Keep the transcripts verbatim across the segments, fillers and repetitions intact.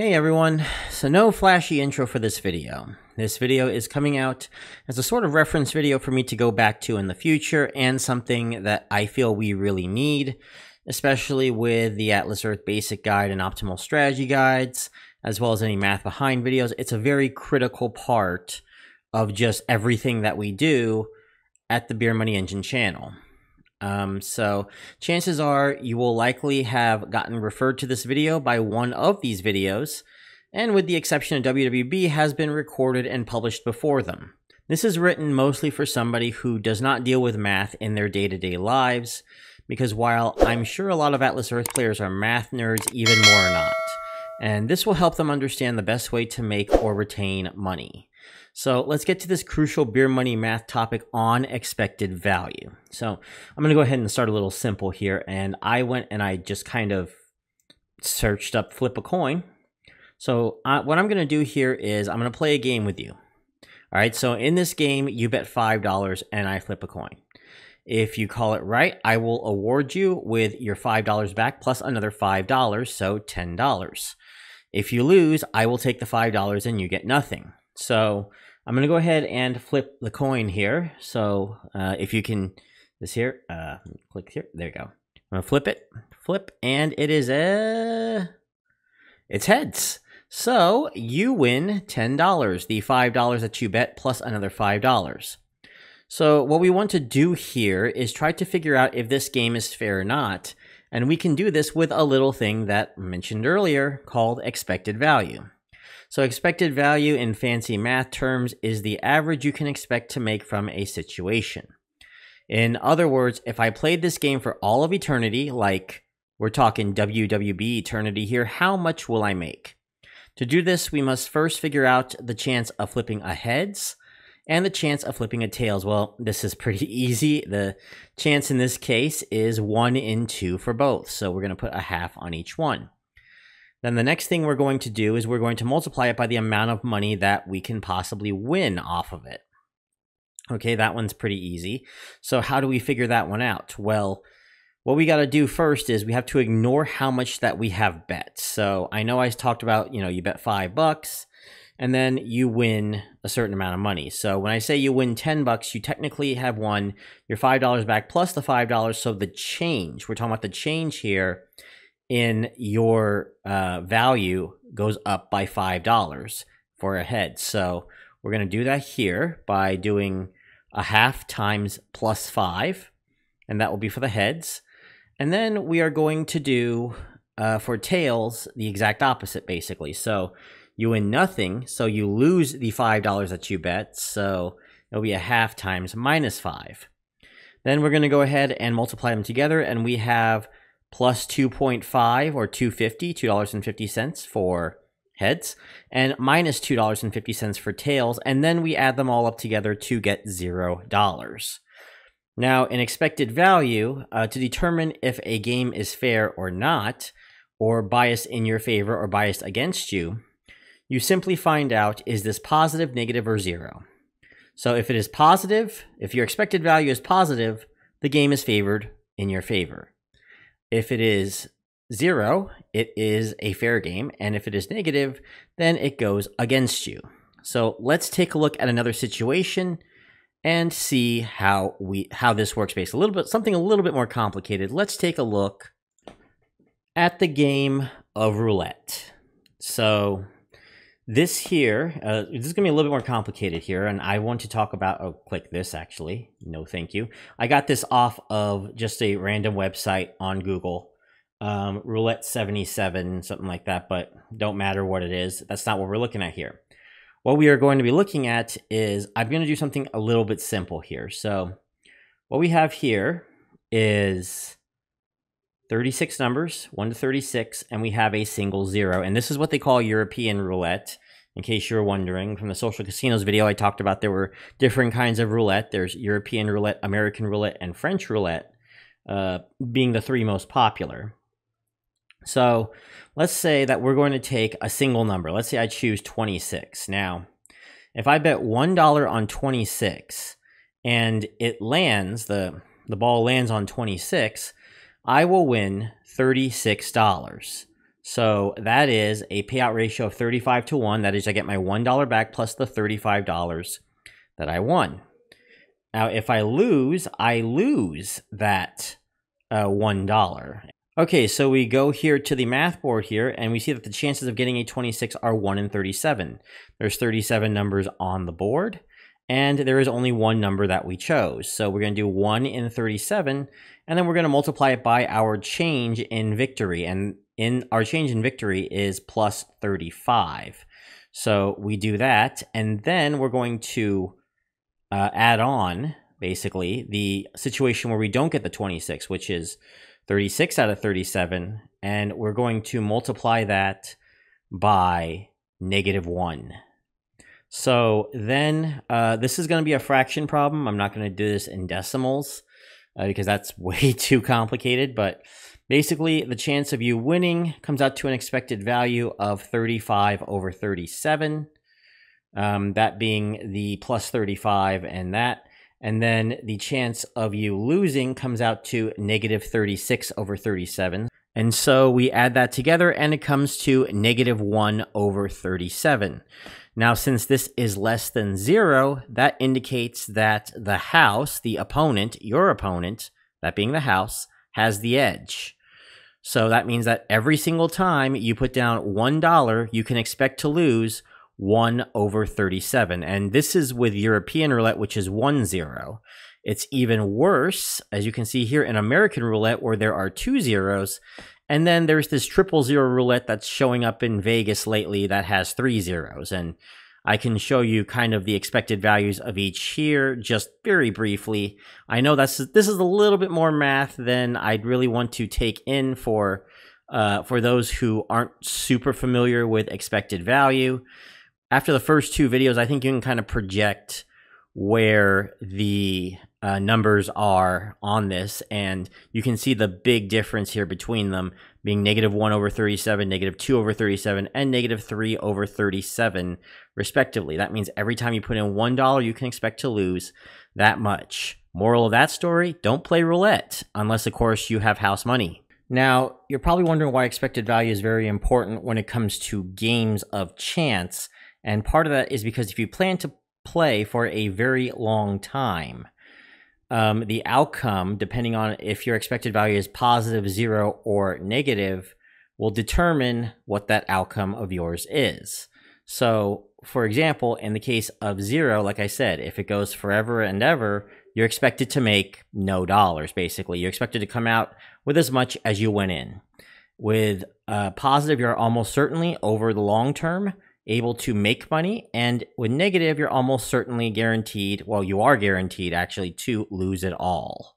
Hey everyone, so no flashy intro for this video. This video is coming out as a sort of reference video for me to go back to in the future and something that I feel we really need, especially with the Atlas Earth Basic Guide and Optimal Strategy Guides, as well as any Math Behind videos. It's a very critical part of just everything that we do at the Beer Money Engine channel. Um, so chances are you will likely have gotten referred to this video by one of these videos, and with the exception of W W B, has been recorded and published before them. This is written mostly for somebody who does not deal with math in their day-to-day lives, because while I'm sure a lot of Atlas Earth players are math nerds, even more are not, and this will help them understand the best way to make or retain money. So let's get to this crucial beer money math topic on expected value. So I'm going to go ahead and start a little simple here. And I went and I just kind of searched up flip a coin. So uh, what I'm going to do here is I'm going to play a game with you. All right. So in this game, you bet five dollars and I flip a coin. If you call it right, I will award you with your five dollars back plus another five dollars. So ten dollars. If you lose, I will take the five dollars and you get nothing. So I'm going to go ahead and flip the coin here. So uh, if you can, this here, uh, click here. There you go. I'm going to flip it, flip, and it is a, it's heads. So you win ten dollars, the five dollars that you bet plus another five dollars. So what we want to do here is try to figure out if this game is fair or not. And we can do this with a little thing that I mentioned earlier called expected value. So expected value in fancy math terms is the average you can expect to make from a situation. In other words, if I played this game for all of eternity, like we're talking W W B eternity here, how much will I make? To do this, we must first figure out the chance of flipping a heads and the chance of flipping a tails. Well, this is pretty easy. The chance in this case is one in two for both. So we're going to put a half on each one. Then the next thing we're going to do is we're going to multiply it by the amount of money that we can possibly win off of it. Okay, that one's pretty easy. So how do we figure that one out? Well, what we got to do first is we have to ignore how much that we have bet. So I know I talked about, you know, you bet five bucks and then you win a certain amount of money. So when I say you win ten bucks, you technically have won your five dollars back plus the five dollars. So the change, we're talking about the change here, in your uh, value goes up by five dollars for a head. So we're gonna do that here by doing a half times plus five, and that will be for the heads. And then we are going to do uh, for tails, the exact opposite basically. So you win nothing, so you lose the five dollars that you bet. So it'll be a half times minus five. Then we're gonna go ahead and multiply them together, and we have plus two point five or two fifty, two dollars and fifty cents for heads, and minus two dollars and fifty cents for tails, and then we add them all up together to get zero dollars. Now, in expected value, uh, to determine if a game is fair or not, or biased in your favor or biased against you, you simply find out, is this positive, negative, or zero? So if it is positive, if your expected value is positive, the game is favored in your favor. If it is zero, it is a fair game. And if it is negative, then it goes against you. So let's take a look at another situation and see how we how this works based a little bit, something a little bit more complicated. Let's take a look at the game of roulette. So this here, uh, this is gonna be a little bit more complicated here. And I want to talk about, oh, click this actually. No, thank you. I got this off of just a random website on Google, um, roulette seventy-seven, something like that, but don't matter what it is. That's not what we're looking at here. What we are going to be looking at is, I'm gonna do something a little bit simple here. So what we have here is thirty-six numbers, one to thirty-six, and we have a single zero. And this is what they call European roulette, in case you're wondering. From the Social Casinos video, I talked about there were different kinds of roulette. There's European roulette, American roulette, and French roulette uh, being the three most popular. So let's say that we're going to take a single number. Let's say I choose twenty-six. Now, if I bet one dollar on twenty-six and it lands, the, the ball lands on twenty-six, I will win thirty-six dollars. So that is a payout ratio of thirty-five to one. That is, I get my one dollar back plus the thirty-five dollars that I won. Now, if I lose, I lose that uh, one dollar. Okay, so we go here to the math board here, and we see that the chances of getting a twenty-six are one in thirty-seven. There's thirty-seven numbers on the board, and there is only one number that we chose. So we're going to do one in thirty-seven, and then we're going to multiply it by our change in victory. And in our change in victory is plus thirty-five. So we do that, and then we're going to Uh, add on basically the situation where we don't get the twenty-six, which is thirty-six out of thirty-seven, and we're going to multiply that by negative one. So then uh, this is going to be a fraction problem. I'm not going to do this in decimals uh, because that's way too complicated, but basically the chance of you winning comes out to an expected value of thirty-five over thirty-seven. Um, that being the plus thirty-five and that. And then the chance of you losing comes out to negative thirty-six over thirty-seven. And so we add that together and it comes to negative one over thirty-seven. Now, since this is less than zero, that indicates that the house, the opponent, your opponent, that being the house, has the edge. So that means that every single time you put down one dollar, you can expect to lose one over thirty-seven. And this is with European roulette, which is one zero. It's even worse, as you can see here, in American roulette, where there are two zeros. And then there's this triple zero roulette that's showing up in Vegas lately that has three zeros. And I can show you kind of the expected values of each here just very briefly. I know that's, this is a little bit more math than I'd really want to take in for, uh, for those who aren't super familiar with expected value. After the first two videos, I think you can kind of project where the uh, numbers are on this, and you can see the big difference here between them being negative one over thirty-seven, negative two over thirty-seven, and negative three over thirty-seven, respectively. That means every time you put in one dollar, you can expect to lose that much. Moral of that story, don't play roulette, unless, of course, you have house money. Now, you're probably wondering why expected value is very important when it comes to games of chance. And part of that is because if you plan to play for a very long time, um, the outcome, depending on if your expected value is positive, zero, or negative, will determine what that outcome of yours is. So, for example, in the case of zero, like I said, if it goes forever and ever, you're expected to make no dollars, basically. You're expected to come out with as much as you went in. With uh, positive, you're almost certainly, over the long term, able to make money, and with negative, you're almost certainly guaranteed, well, you are guaranteed actually to lose it all.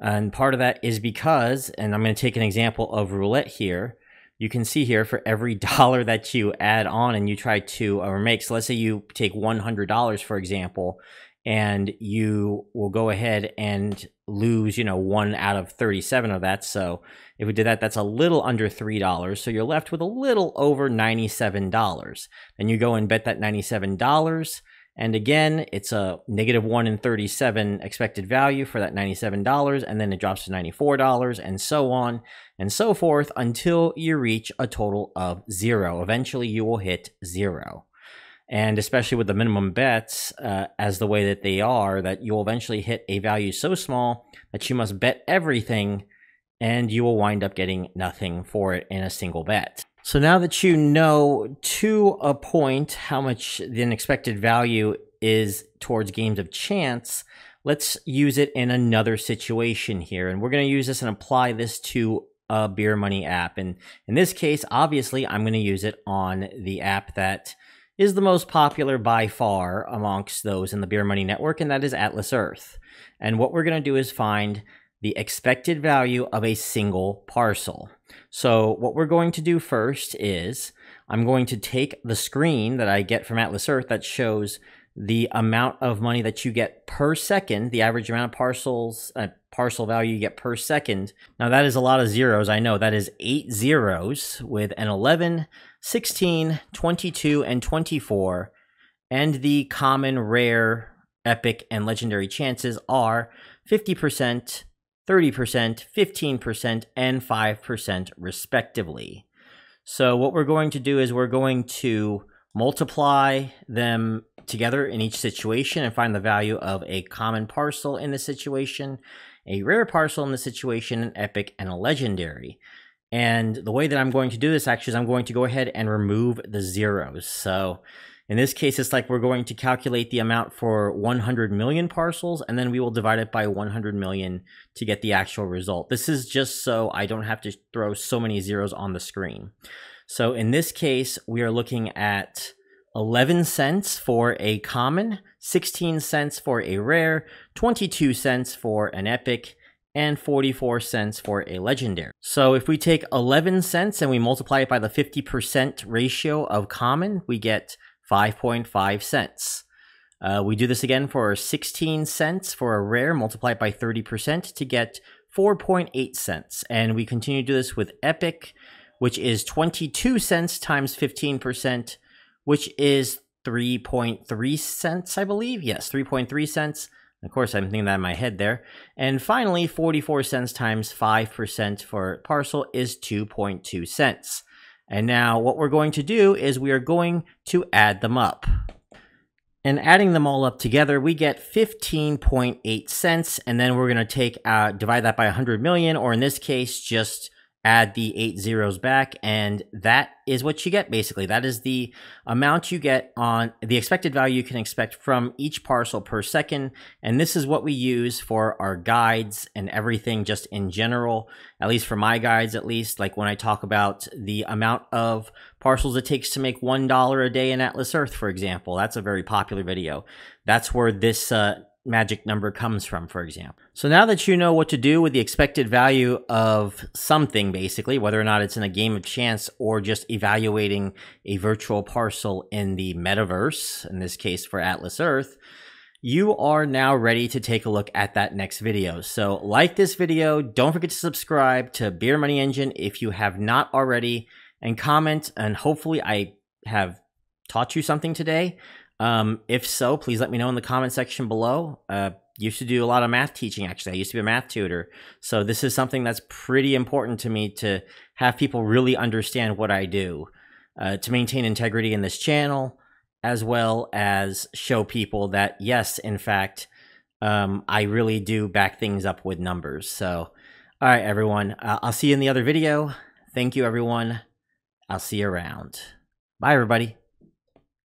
And part of that is because, and I'm going to take an example of roulette here, you can see here for every dollar that you add on and you try to or make, so let's say you take one hundred dollars, for example, and you will go ahead and lose, you know, one out of thirty-seven of that. So if we did that, that's a little under three dollars. So you're left with a little over ninety-seven dollars. And you go and bet that ninety-seven dollars. And again, it's a negative one in thirty-seven expected value for that ninety-seven dollars. And then it drops to ninety-four dollars and so on and so forth until you reach a total of zero. Eventually, you will hit zero. And especially with the minimum bets uh, as the way that they are, that you'll eventually hit a value so small that you must bet everything and you will wind up getting nothing for it in a single bet. So now that you know to a point how much the expected value is towards games of chance, let's use it in another situation here. And we're going to use this and apply this to a Beer Money app. And in this case, obviously, I'm going to use it on the app that is the most popular by far amongst those in the Beer Money network, and that is Atlas Earth. And what we're going to do is find the expected value of a single parcel. So what we're going to do first is I'm going to take the screen that I get from Atlas Earth that shows the amount of money that you get per second, the average amount of parcels, uh, parcel value you get per second. Now that is a lot of zeros, I know. That is eight zeros with an eleven, sixteen, twenty-two, and twenty-four. And the common, rare, epic, and legendary chances are fifty percent, thirty percent, fifteen percent, and five percent respectively. So what we're going to do is we're going to multiply them together in each situation and find the value of a common parcel in the situation, a rare parcel in the situation, an epic, and a legendary. And the way that I'm going to do this actually is I'm going to go ahead and remove the zeros. So in this case, it's like we're going to calculate the amount for one hundred million parcels, and then we will divide it by one hundred million to get the actual result. This is just so I don't have to throw so many zeros on the screen. So in this case, we are looking at eleven cents for a common, sixteen cents for a rare, twenty-two cents for an epic, and forty-four cents for a legendary. So if we take eleven cents and we multiply it by the fifty percent ratio of common, we get five point five cents. Uh, we do this again for sixteen cents for a rare, multiply it by thirty percent to get four point eight cents. And we continue to do this with epic, which is twenty-two cents times fifteen percent, which is three point three cents, I believe. Yes, three point three cents. Of course, I'm thinking that in my head there. And finally, forty-four cents times five percent for parcel is two point two cents. And now what we're going to do is we are going to add them up. And adding them all up together, we get fifteen point eight cents. And then we're going to take uh, divide that by one hundred million, or in this case, just add the eight zeros back, and that is what you get, basically. That is the amount you get on the expected value you can expect from each parcel per second, and this is what we use for our guides and everything just in general, at least for my guides, at least, like when I talk about the amount of parcels it takes to make one dollar a day in Atlas Earth, for example. That's a very popular video. That's where this uh, magic number comes from, for example. So now that you know what to do with the expected value of something, basically, whether or not it's in a game of chance or just evaluating a virtual parcel in the metaverse, in this case for Atlas Earth, you are now ready to take a look at that next video. So like this video, don't forget to subscribe to Beer Money Engine if you have not already, and comment, and hopefully I have taught you something today. Um, if so, please let me know in the comment section below. Uh, used to do a lot of math teaching, actually. I used to be a math tutor. So this is something that's pretty important to me, to have people really understand what I do, uh, to maintain integrity in this channel, as well as show people that, yes, in fact, um, I really do back things up with numbers. So, all right, everyone, uh, I'll see you in the other video. Thank you, everyone. I'll see you around. Bye, everybody.